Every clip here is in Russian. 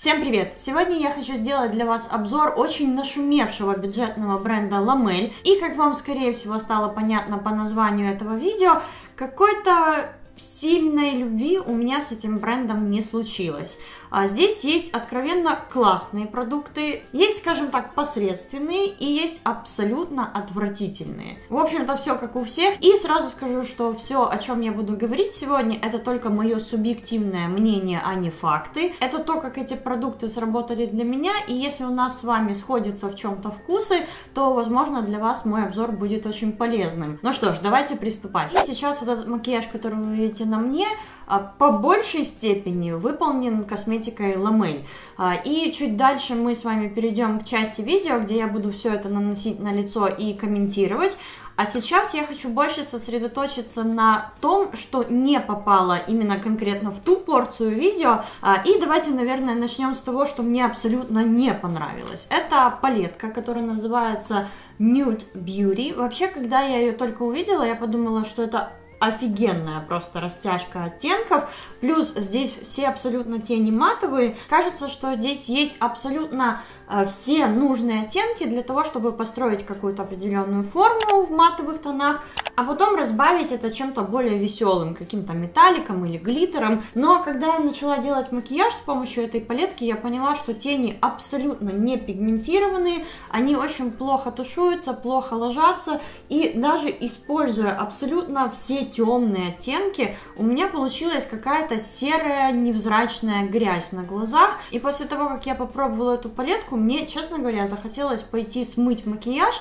Всем привет! Сегодня я хочу сделать для вас обзор очень нашумевшего бюджетного бренда Ламель. И, как вам, скорее всего, стало понятно по названию этого видео, какой-то сильной любви у меня с этим брендом не случилось. Здесь есть откровенно классные продукты, есть, скажем так, посредственные и есть абсолютно отвратительные. В общем-то, все как у всех. И сразу скажу, что все, о чем я буду говорить сегодня, это только мое субъективное мнение, а не факты. Это то, как эти продукты сработали для меня, и если у нас с вами сходятся в чем-то вкусы, то, возможно, для вас мой обзор будет очень полезным. Ну что ж, давайте приступать. Сейчас вот этот макияж, который вы видите на мне, по большей степени выполнен косметикой Ламель. И чуть дальше мы с вами перейдем к части видео, где я буду все это наносить на лицо и комментировать. А сейчас я хочу больше сосредоточиться на том, что не попало именно конкретно в ту порцию видео. И давайте, наверное, начнем с того, что мне абсолютно не понравилось. Это палетка, которая называется Nude Beauty. Вообще, когда я ее только увидела, я подумала, что это офигенная просто растяжка оттенков, плюс здесь все абсолютно тени матовые. Кажется, что здесь есть абсолютно все нужные оттенки для того, чтобы построить какую-то определенную форму в матовых тонах, а потом разбавить это чем-то более веселым, каким-то металликом или глиттером. Но когда я начала делать макияж с помощью этой палетки, я поняла, что тени абсолютно не пигментированные, они очень плохо тушуются, плохо ложатся, и даже используя абсолютно все темные оттенки, у меня получилась какая-то серая невзрачная грязь на глазах. И после того, как я попробовала эту палетку, мне, честно говоря, захотелось пойти смыть макияж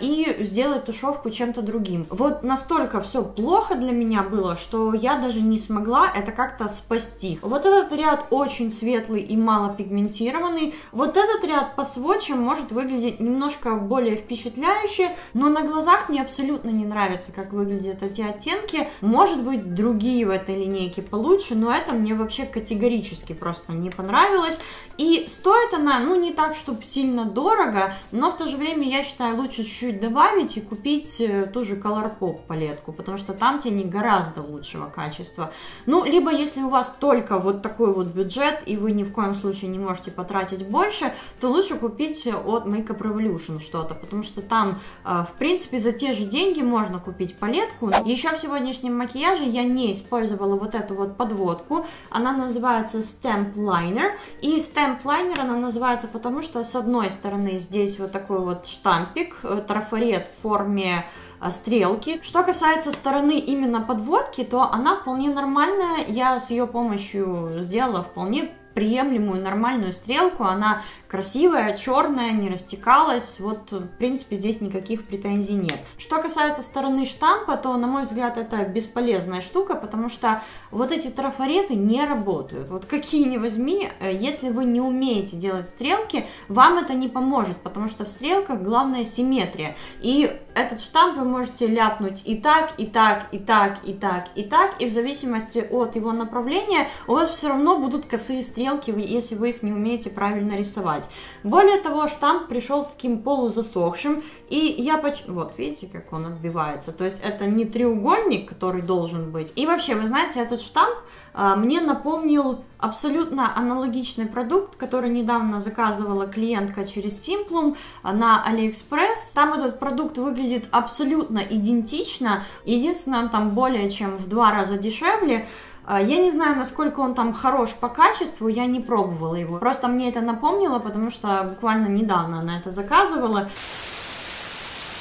и сделать тушевку чем-то другим. Вот настолько все плохо для меня было, что я даже не смогла это как-то спасти. Вот этот ряд очень светлый и мало пигментированный. Вот этот ряд по свотчам может выглядеть немножко более впечатляюще, но на глазах мне абсолютно не нравится, как выглядят эти оттенки. Может быть, другие в этой линейке получше, но это мне вообще категорически просто не понравилось. И стоит она, ну, не так, чтобы сильно дорого, но в то же время, я считаю, лучше чуть-чуть добавить и купить ту же Colourpop палетку, потому что там тени гораздо лучшего качества. Ну, либо если у вас только вот такой вот бюджет, и вы ни в коем случае не можете потратить больше, то лучше купить от Makeup Revolution что-то, потому что там, в принципе, за те же деньги можно купить палетку. Еще в сегодняшнем макияже я не использовала вот эту вот подводку, она называется Stamp Liner, и Stamp Liner она называется потому, что с одной стороны здесь вот такой вот штампик, трафарет в форме стрелки. Что касается стороны именно подводки, то она вполне нормальная, я с ее помощью сделала вполне приемлемую нормальную стрелку, она красивая, черная, не растекалась, вот, в принципе, здесь никаких претензий нет. Что касается стороны штампа, то, на мой взгляд, это бесполезная штука, потому что вот эти трафареты не работают. Вот какие ни возьми, если вы не умеете делать стрелки, вам это не поможет, потому что в стрелках главное симметрия. И этот штамп вы можете ляпнуть и так, и так, и так, и так, и так, и в зависимости от его направления у вас все равно будут косые стрелки, если вы их не умеете правильно рисовать. Более того, штамп пришел таким полузасохшим, и я почти... Вот, видите, как он отбивается, то есть это не треугольник, который должен быть. И вообще, вы знаете, этот штамп мне напомнил абсолютно аналогичный продукт, который недавно заказывала клиентка через Simplum на AliExpress. Там этот продукт выглядит абсолютно идентично, единственное, он там более чем в 2 раза дешевле. Я не знаю, насколько он там хорош по качеству, я не пробовала его. Просто мне это напомнило, потому что буквально недавно она это заказывала.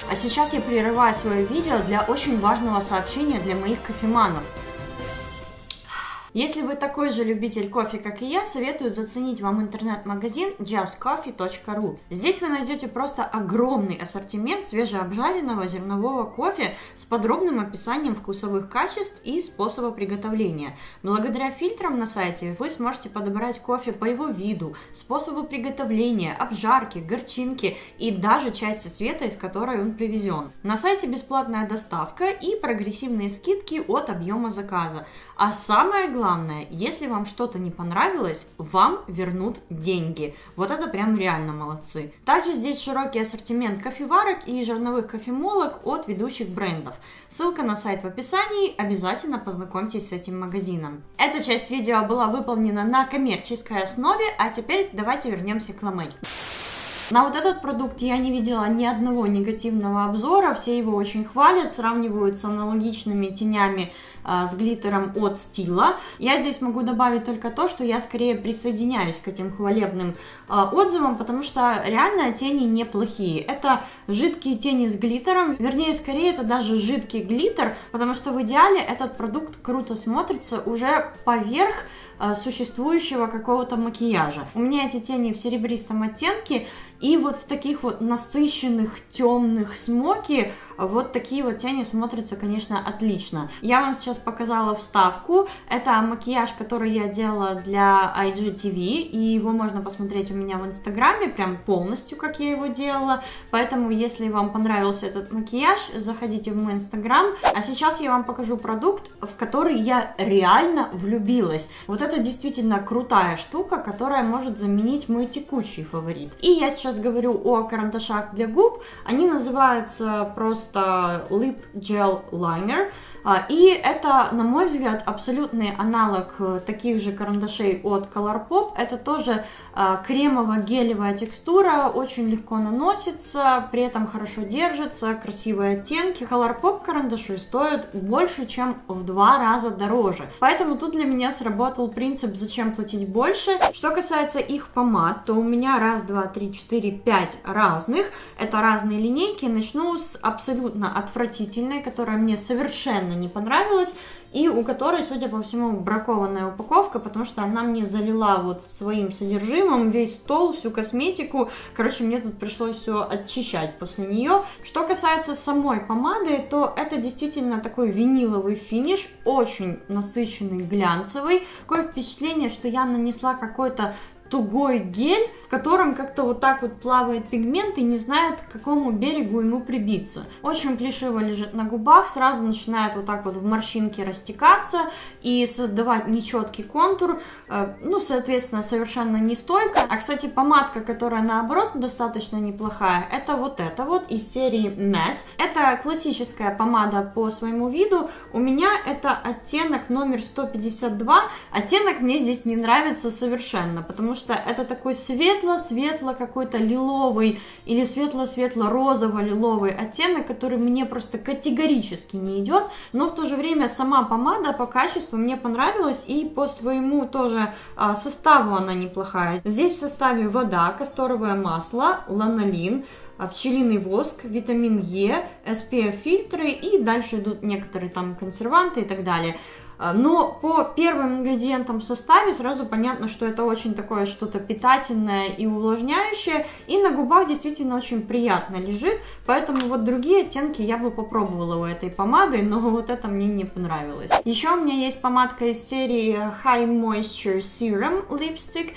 А сейчас я прерываю свое видео для очень важного сообщения для моих кофеманов. Если вы такой же любитель кофе, как и я, советую заценить вам интернет-магазин justcoffee.ru. Здесь вы найдете просто огромный ассортимент свежеобжаренного зернового кофе с подробным описанием вкусовых качеств и способа приготовления. Благодаря фильтрам на сайте вы сможете подобрать кофе по его виду, способу приготовления, обжарки, горчинки и даже части цвета, из которой он привезен. На сайте бесплатная доставка и прогрессивные скидки от объема заказа. А самое главное, главное, если вам что-то не понравилось, вам вернут деньги. Вот это прям реально молодцы. Также здесь широкий ассортимент кофеварок и жирновых кофемолок от ведущих брендов. Ссылка на сайт в описании, обязательно познакомьтесь с этим магазином. Эта часть видео была выполнена на коммерческой основе, а теперь давайте вернемся к ламель. На вот этот продукт я не видела ни одного негативного обзора, все его очень хвалят, сравнивают с аналогичными тенями с глиттером от Stila. Я здесь могу добавить только то, что я скорее присоединяюсь к этим хвалебным отзывам, потому что реально тени неплохие. Это жидкие тени с глиттером, вернее, скорее это даже жидкий глиттер, потому что в идеале этот продукт круто смотрится уже поверх существующего какого-то макияжа. У меня эти тени в серебристом оттенке, и вот в таких вот насыщенных темных смоки вот такие вот тени смотрятся, конечно, отлично. Я вам сейчас показала вставку. Это макияж, который я делала для IGTV, и его можно посмотреть у меня в Инстаграме, прям полностью, как я его делала. Поэтому, если вам понравился этот макияж, заходите в мой Инстаграм. А сейчас я вам покажу продукт, в который я реально влюбилась. Вот это действительно крутая штука, которая может заменить мой текущий фаворит. И я сейчас говорю о карандашах для губ. Они называются просто Lip Gel Liner. И это, на мой взгляд, абсолютный аналог таких же карандашей от Colourpop. Это тоже кремово-гелевая текстура, очень легко наносится, при этом хорошо держится, красивые оттенки. Colourpop карандаши стоят больше, чем в 2 раза дороже. Поэтому тут для меня сработал принцип «зачем платить больше?». Что касается их помад, то у меня 1, 2, 3, 4, 5 разных. Это разные линейки. Начну с абсолютно отвратительной, которая мне совершенно не понравилась, и у которой, судя по всему, бракованная упаковка, потому что она мне залила вот своим содержимым весь стол, всю косметику. Короче, мне тут пришлось все очищать после нее. Что касается самой помады, то это действительно такой виниловый финиш, очень насыщенный, глянцевый. Такое впечатление, что я нанесла какой-то тугой гель, в котором как-то вот так вот плавает пигмент и не знает, к какому берегу ему прибиться. Очень плешиво лежит на губах, сразу начинает вот так вот в морщинке растекаться и создавать нечеткий контур, ну, соответственно, совершенно нестойко. А, кстати, помадка, которая, наоборот, достаточно неплохая, это вот из серии Matte. Это классическая помада по своему виду. У меня это оттенок номер 152. Оттенок мне здесь не нравится совершенно, потому что это такой светло-светло какой-то лиловый или светло-светло-розово-лиловый оттенок, который мне просто категорически не идет, но в то же время сама помада по качеству мне понравилась, и по своему тоже составу она неплохая. Здесь в составе вода, касторовое масло, ланолин, пчелиный воск, витамин Е, SPF-фильтры, и дальше идут некоторые там консерванты и так далее. Но по первым ингредиентам в составе сразу понятно, что это очень такое что-то питательное и увлажняющее, и на губах действительно очень приятно лежит, поэтому вот другие оттенки я бы попробовала у этой помады, но вот это мне не понравилось. Еще у меня есть помадка из серии High Moisture Serum Lipstick,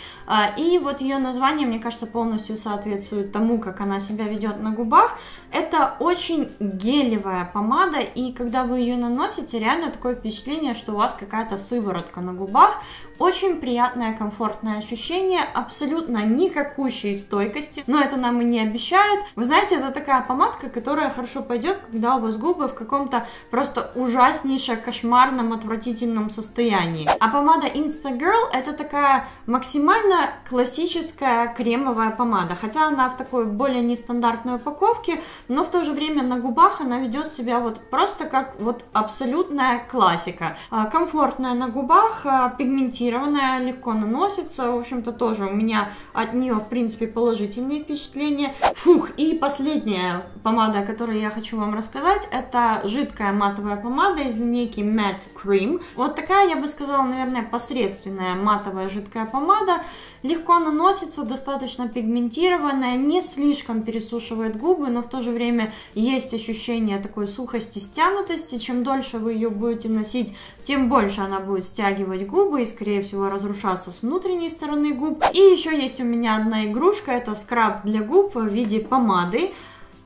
и вот ее название, мне кажется, полностью соответствует тому, как она себя ведет на губах. Это очень гелевая помада, и когда вы ее наносите, реально такое впечатление, что у вас какая-то сыворотка на губах. Очень приятное, комфортное ощущение, абсолютно никакущей стойкости, но это нам и не обещают. Вы знаете, это такая помадка, которая хорошо пойдет, когда у вас губы в каком-то просто ужаснейшем, кошмарном, отвратительном состоянии. А помада Instagirl это такая максимально классическая кремовая помада, хотя она в такой более нестандартной упаковке, но в то же время на губах она ведет себя вот просто как вот абсолютная классика. Комфортная на губах, пигментированная, легко наносится, в общем-то тоже у меня от нее, в принципе, положительные впечатления. Фух, и последняя помада, о которой я хочу вам рассказать, это жидкая матовая помада из линейки Matte Cream. Вот такая, я бы сказала, наверное, посредственная матовая жидкая помада, легко наносится, достаточно пигментированная, не слишком пересушивает губы, но в то же время есть ощущение такой сухости, стянутости. Чем дольше вы ее будете носить, тем больше она будет стягивать губы и, скорее всего, разрушаться с внутренней стороны губ. И еще есть у меня одна игрушка, это скраб для губ в виде помады.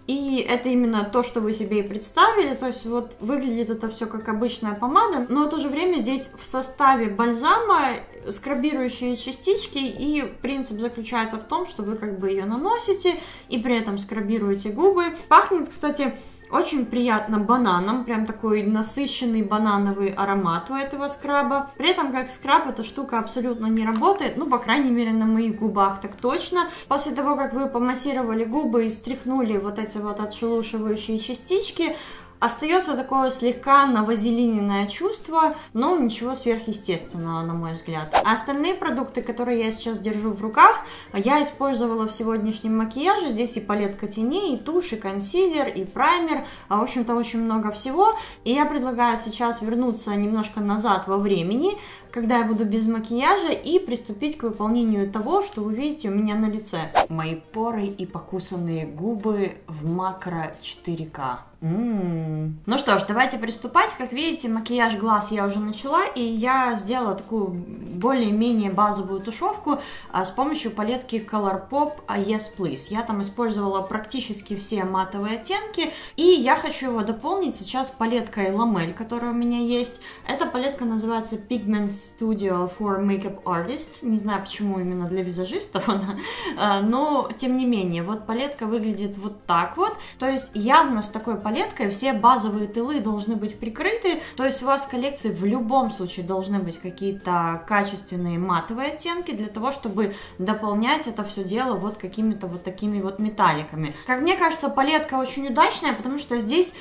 И это именно то, что вы себе и представили, то есть вот выглядит это все как обычная помада, но в то же время здесь в составе бальзама скрабирующие частички, и принцип заключается в том, что вы как бы ее наносите и при этом скрабируете губы. Пахнет, кстати, очень приятно бананом, прям такой насыщенный банановый аромат у этого скраба. При этом как скраб эта штука абсолютно не работает, ну, по крайней мере, на моих губах так точно. После того, как вы помассировали губы и стряхнули вот эти вот отшелушивающие частички, остается такое слегка навазелиненное чувство, но ничего сверхъестественного, на мой взгляд. А остальные продукты, которые я сейчас держу в руках, я использовала в сегодняшнем макияже. Здесь и палетка теней, и тушь, и консилер, и праймер. В общем-то, очень много всего. И я предлагаю сейчас вернуться немножко назад во времени, когда я буду без макияжа, и приступить к выполнению того, что вы видите у меня на лице. Мои поры и покусанные губы в макро 4К. Ну что ж, давайте приступать. Как видите, макияж глаз я уже начала, и я сделала такую более-менее базовую тушевку с помощью палетки Colourpop Yes Please. Я там использовала практически все матовые оттенки, и я хочу его дополнить сейчас палеткой Ламель, которая у меня есть. Эта палетка называется Pigment Studio for Makeup Artists. Не знаю, почему именно для визажистов она, но тем не менее, вот палетка выглядит вот так вот. То есть явно с такой палеткой все базовые тылы должны быть прикрыты, то есть у вас в коллекции в любом случае должны быть какие-то качественные матовые оттенки для того, чтобы дополнять это все дело вот какими-то вот такими вот металликами. Как мне кажется, палетка очень удачная, потому что здесь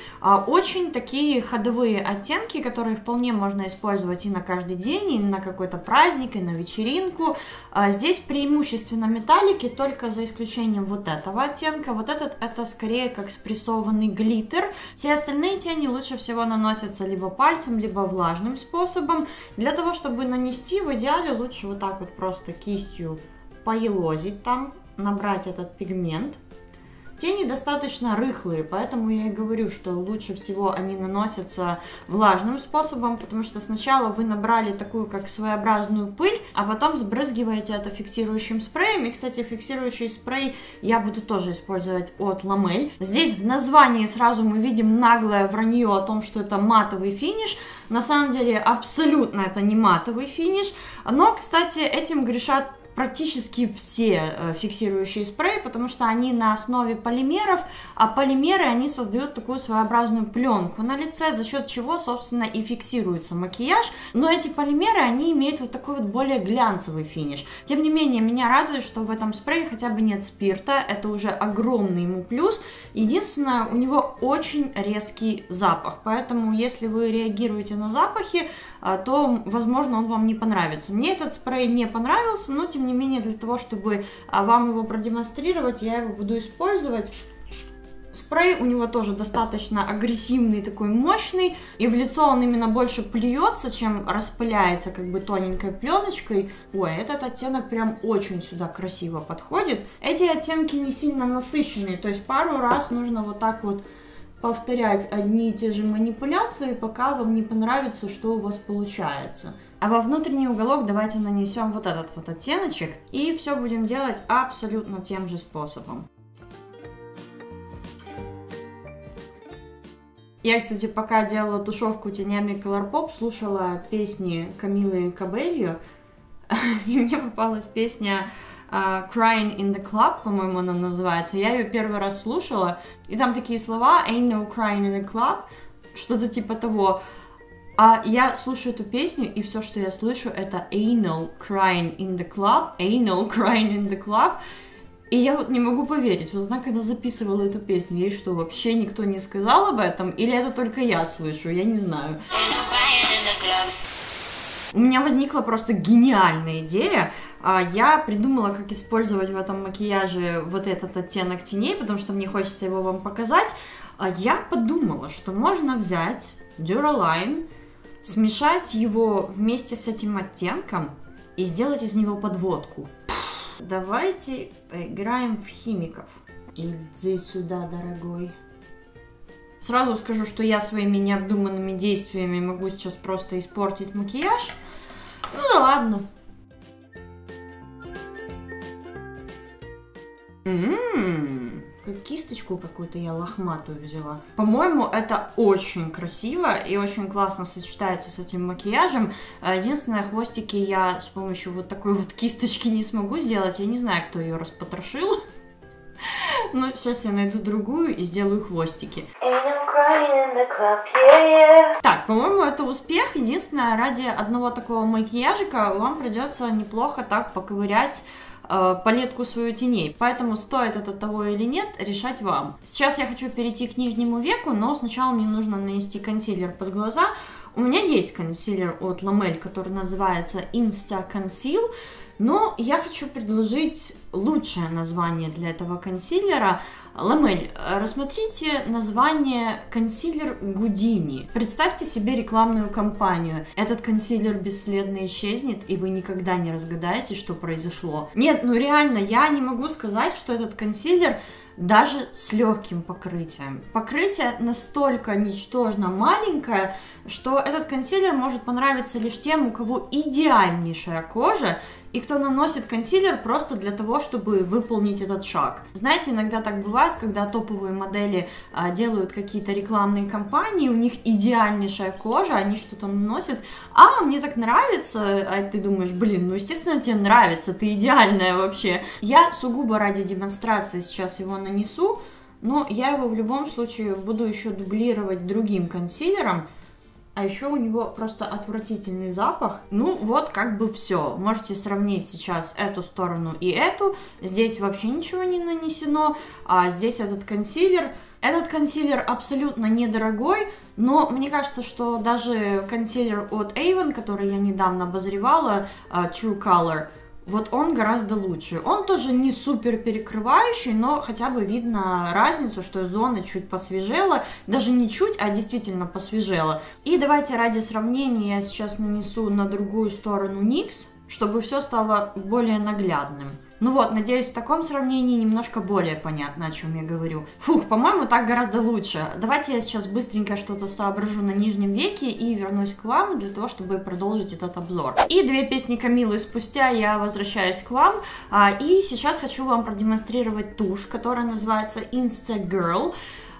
очень такие ходовые оттенки, которые вполне можно использовать и на каждый день, и на какой-то праздник, и на вечеринку. Здесь преимущественно металлики, только за исключением вот этого оттенка. Вот этот это скорее как спрессованный глиттер. Все остальные тени лучше всего наносятся либо пальцем, либо влажным способом. Для того, чтобы нанести, в идеале лучше вот так вот просто кистью поелозить там, набрать этот пигмент. Тени достаточно рыхлые, поэтому я и говорю, что лучше всего они наносятся влажным способом, потому что сначала вы набрали такую как своеобразную пыль, а потом сбрызгиваете это фиксирующим спреем. И, кстати, фиксирующий спрей я буду тоже использовать от Ламель. Здесь в названии сразу мы видим наглое вранье о том, что это матовый финиш. На самом деле абсолютно это не матовый финиш, но, кстати, этим грешат практически все фиксирующие спреи, потому что они на основе полимеров, а полимеры, они создают такую своеобразную пленку на лице, за счет чего, собственно, и фиксируется макияж. Но эти полимеры, они имеют вот такой вот более глянцевый финиш. Тем не менее, меня радует, что в этом спрее хотя бы нет спирта, это уже огромный ему плюс. Единственное, у него очень резкий запах, поэтому если вы реагируете на запахи, то, возможно, он вам не понравится. Мне этот спрей не понравился, но, тем не менее, для того, чтобы вам его продемонстрировать, я его буду использовать. Спрей у него тоже достаточно агрессивный, такой мощный, и в лицо он именно больше плюется, чем распыляется как бы тоненькой пленочкой. Ой, этот оттенок прям очень сюда красиво подходит. Эти оттенки не сильно насыщенные, то есть пару раз нужно вот так вот повторять одни и те же манипуляции, пока вам не понравится, что у вас получается. А во внутренний уголок давайте нанесем вот этот вот оттеночек, и все будем делать абсолютно тем же способом. Я, кстати, пока делала тушевку тенями Colourpop, слушала песни Камилы Кабельо, и мне попалась песня Crying in the Club, по-моему, она называется. Я ее первый раз слушала, и там такие слова Ain't no crying in the club, что-то типа того. А я слушаю эту песню, и все, что я слышу, это anal crying in the club, anal crying in the club. И я вот не могу поверить, вот она когда записывала эту песню, ей что, вообще никто не сказал об этом? Или это только я слышу, я не знаю. У меня возникла просто гениальная идея. Я придумала, как использовать в этом макияже вот этот оттенок теней, потому что мне хочется его вам показать. Я подумала, что можно взять Duraline, смешать его вместе с этим оттенком и сделать из него подводку. Давайте поиграем в химиков. Иди сюда, дорогой. Сразу скажу, что я своими необдуманными действиями могу сейчас просто испортить макияж. Ну да ладно. кисточку какую-то я лохматую взяла. По-моему, это очень красиво и очень классно сочетается с этим макияжем. Единственное, хвостики я с помощью вот такой вот кисточки не смогу сделать. Я не знаю, кто ее распотрошил. Но сейчас я найду другую и сделаю хвостики. Так, по-моему, это успех. Единственное, ради одного такого макияжика вам придется неплохо так поковырять палетку свою теней. Поэтому стоит это того или нет, решать вам. Сейчас я хочу перейти к нижнему веку, но сначала мне нужно нанести консилер под глаза. У меня есть консилер от Ламель, который называется Insta Conceal, но я хочу предложить лучшее название для этого консилера. Ламель, рассмотрите название консилер Гудини. Представьте себе рекламную кампанию. Этот консилер бесследно исчезнет, и вы никогда не разгадаете, что произошло. Нет, ну реально, я не могу сказать, что этот консилер даже с легким покрытием. Покрытие настолько ничтожно маленькое, что этот консилер может понравиться лишь тем, у кого идеальнейшая кожа, и кто наносит консилер просто для того, чтобы выполнить этот шаг. Знаете, иногда так бывает, когда топовые модели делают какие-то рекламные кампании, у них идеальнейшая кожа, они что-то наносят, а мне так нравится, а ты думаешь, блин, ну естественно тебе нравится, ты идеальная вообще. Я сугубо ради демонстрации сейчас его нанесу, но я его в любом случае буду еще дублировать другим консилером. А еще у него просто отвратительный запах. Ну вот как бы все. Можете сравнить сейчас эту сторону и эту. Здесь вообще ничего не нанесено. А здесь этот консилер. Этот консилер абсолютно недорогой, но мне кажется, что даже консилер от Avon, который я недавно обозревала, True Color, вот он гораздо лучше. Он тоже не супер перекрывающий, но хотя бы видно разницу, что зона чуть посвежела. Даже не чуть, а действительно посвежела. И давайте ради сравнения я сейчас нанесу на другую сторону NYX, чтобы все стало более наглядным. Ну вот, надеюсь, в таком сравнении немножко более понятно, о чем я говорю. Фух, по-моему, так гораздо лучше. Давайте я сейчас быстренько что-то соображу на нижнем веке и вернусь к вам для того, чтобы продолжить этот обзор. И две песни Камилы спустя я возвращаюсь к вам. И сейчас хочу вам продемонстрировать тушь, которая называется Insta Girl.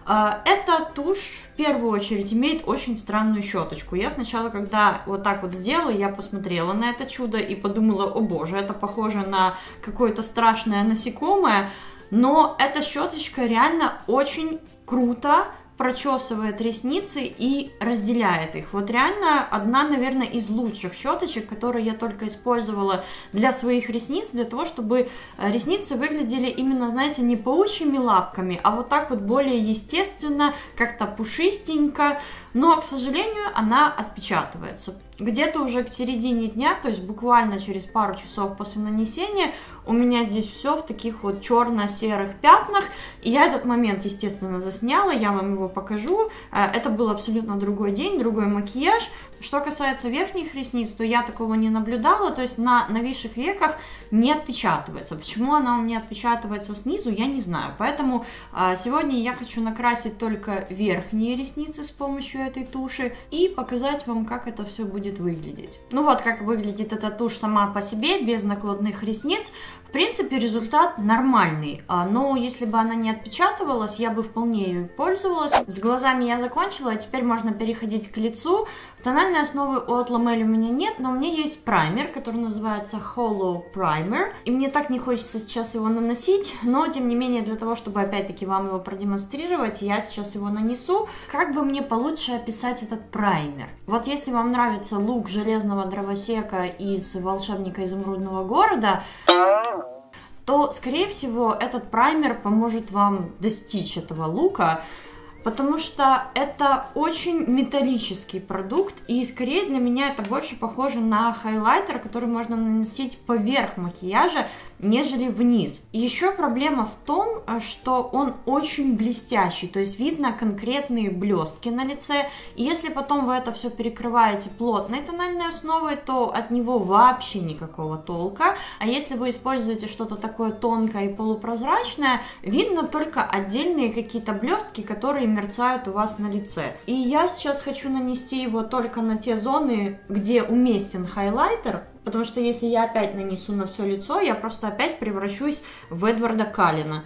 Эта тушь в первую очередь имеет очень странную щеточку. Я сначала, когда вот так вот сделала, я посмотрела на это чудо и подумала, о боже, это похоже на какое-то страшное насекомое, но эта щеточка реально очень круто прочесывает ресницы и разделяет их. Вот реально одна, наверное, из лучших щеточек, которые я только использовала для своих ресниц, для того, чтобы ресницы выглядели именно, знаете, не паучьими лапками, а вот так вот более естественно, как-то пушистенько, но, к сожалению, она отпечатывается. Где-то уже к середине дня, то есть буквально через пару часов после нанесения, у меня здесь все в таких вот черно-серых пятнах. И я этот момент, естественно, засняла, я вам его покажу. Это был абсолютно другой день, другой макияж. Что касается верхних ресниц, то я такого не наблюдала, то есть на нависших веках не отпечатывается. Почему она у меня отпечатывается снизу, я не знаю. Поэтому сегодня я хочу накрасить только верхние ресницы с помощью этой туши и показать вам, как это все будет выглядеть. Ну вот как выглядит эта тушь сама по себе, без накладных ресниц. В принципе, результат нормальный, но если бы она не отпечатывалась, я бы вполне ее пользовалась. С глазами я закончила, а теперь можно переходить к лицу. Тональной основы от Ламель у меня нет, но у меня есть праймер, который называется Hollow Primer, и мне так не хочется сейчас его наносить, но тем не менее для того, чтобы опять-таки вам его продемонстрировать, я сейчас его нанесу. Как бы мне получше описать этот праймер? Вот если вам нравится лук железного дровосека из «Волшебника изумрудного города», то, скорее всего, этот праймер поможет вам достичь этого лука, потому что это очень металлический продукт, и скорее для меня это больше похоже на хайлайтер, который можно наносить поверх макияжа, нежели вниз. Еще проблема в том, что он очень блестящий, то есть видно конкретные блестки на лице, и если потом вы это все перекрываете плотной тональной основой, то от него вообще никакого толка, а если вы используете что-то такое тонкое и полупрозрачное, видно только отдельные какие-то блестки, которые мерцают у вас на лице. И я сейчас хочу нанести его только на те зоны, где уместен хайлайтер, потому что если я опять нанесу на все лицо, я просто опять превращусь в Эдварда Каллина.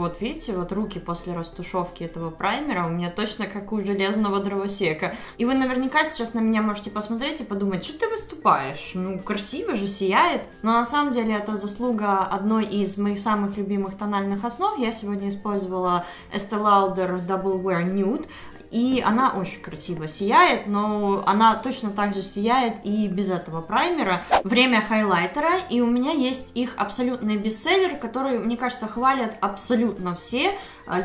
Вот видите, вот руки после растушевки этого праймера у меня точно как у железного дровосека. И вы наверняка сейчас на меня можете посмотреть и подумать, что ты выступаешь? Ну, красиво же, сияет. Но на самом деле это заслуга одной из моих самых любимых тональных основ. Я сегодня использовала Estee Lauder Double Wear Nude. И она очень красиво сияет, но она точно так же сияет и без этого праймера. Время хайлайтера, и у меня есть их абсолютный бестселлер, который, мне кажется, хвалят абсолютно все.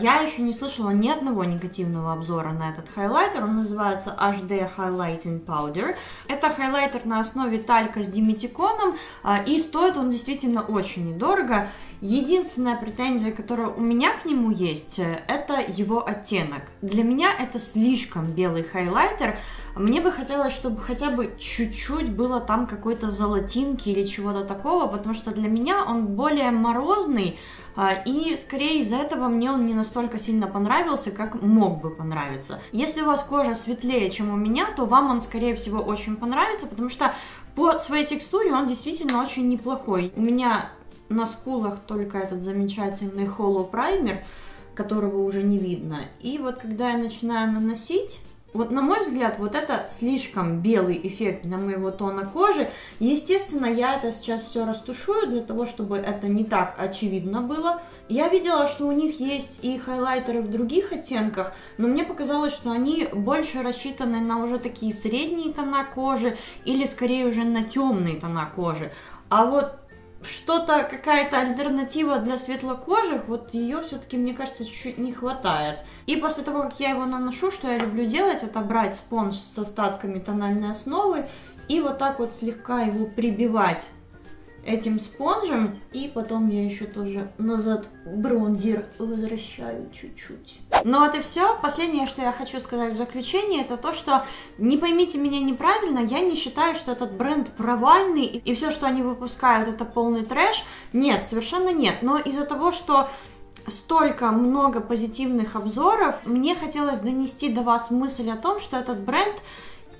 Я еще не слышала ни одного негативного обзора на этот хайлайтер. Он называется HD Highlighting Powder. Это хайлайтер на основе талька с диметиконом, и стоит он действительно очень недорого. Единственная претензия, которая у меня к нему есть, это его оттенок. Для меня это слишком белый хайлайтер. Мне бы хотелось, чтобы хотя бы чуть-чуть было там какой-то золотинки или чего-то такого, потому что для меня он более морозный, и скорее из-за этого мне он не настолько сильно понравился, как мог бы понравиться. Если у вас кожа светлее, чем у меня, то вам он, скорее всего, очень понравится, потому что по своей текстуре он действительно очень неплохой. У меня на скулах только этот замечательный Hollow праймер, которого уже не видно. И вот когда я начинаю наносить, вот на мой взгляд, вот это слишком белый эффект для моего тона кожи. Естественно, я это сейчас все растушую для того, чтобы это не так очевидно было. Я видела, что у них есть и хайлайтеры в других оттенках, но мне показалось, что они больше рассчитаны на уже такие средние тона кожи или скорее уже на темные тона кожи. А вот что-то, какая-то альтернатива для светлокожих, вот ее все-таки, мне кажется, чуть-чуть не хватает. И после того, как я его наношу, что я люблю делать, это брать спонж с остатками тональной основы и вот так вот слегка его прибивать этим спонжем. И потом я еще тоже назад бронзер возвращаю чуть-чуть. Ну вот и все. Последнее, что я хочу сказать в заключение, это то, что не поймите меня неправильно, я не считаю, что этот бренд провальный и все, что они выпускают, это полный трэш. Нет, совершенно нет. Но из-за того, что столько много позитивных обзоров, мне хотелось донести до вас мысль о том, что этот бренд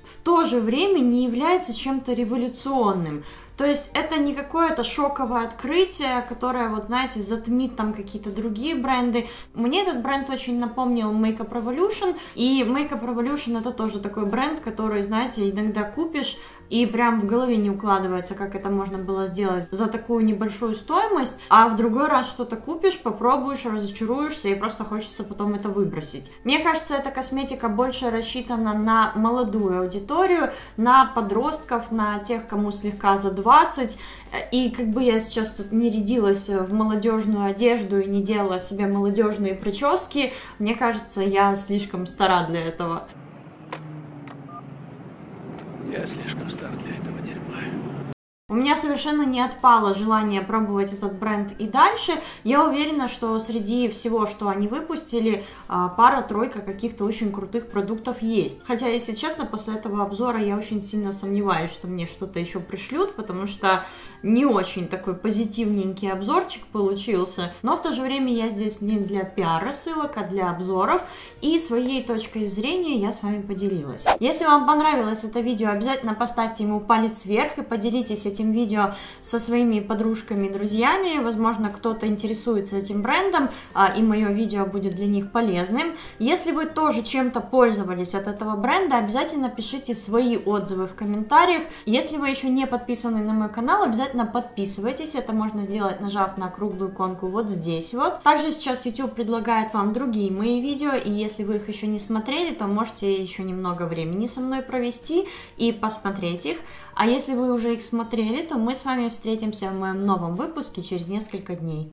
в то же время не является чем-то революционным. То есть это не какое-то шоковое открытие, которое, вот знаете, затмит там какие-то другие бренды. Мне этот бренд очень напомнил Makeup Revolution, и Makeup Revolution это тоже такой бренд, который, знаете, иногда купишь, и прям в голове не укладывается, как это можно было сделать за такую небольшую стоимость, а в другой раз что-то купишь, попробуешь, разочаруешься, и просто хочется потом это выбросить. Мне кажется, эта косметика больше рассчитана на молодую аудиторию, на подростков, на тех, кому слегка за 20, и как бы я сейчас тут не рядилась в молодежную одежду и не делала себе молодежные прически, мне кажется, я слишком стара для этого. Я слишком стар для этого дерьма. У меня совершенно не отпало желание пробовать этот бренд и дальше. Я уверена, что среди всего, что они выпустили, пара-тройка каких-то очень крутых продуктов есть. Хотя, если честно, после этого обзора я очень сильно сомневаюсь, что мне что-то еще пришлют, потому что не очень такой позитивненький обзорчик получился. Но в то же время я здесь не для пиара ссылок, а для обзоров. И своей точкой зрения я с вами поделилась. Если вам понравилось это видео, обязательно поставьте ему палец вверх и поделитесь этим видео со своими подружками и друзьями. Возможно, кто-то интересуется этим брендом, и мое видео будет для них полезным. Если вы тоже чем-то пользовались от этого бренда, обязательно пишите свои отзывы в комментариях. Если вы еще не подписаны на мой канал, обязательно подписывайтесь. Это можно сделать, нажав на круглую иконку вот здесь вот. Также сейчас YouTube предлагает вам другие мои видео, и если вы их еще не смотрели, то можете еще немного времени со мной провести и посмотреть их. А если вы уже их смотрели, то мы с вами встретимся в моем новом выпуске через несколько дней.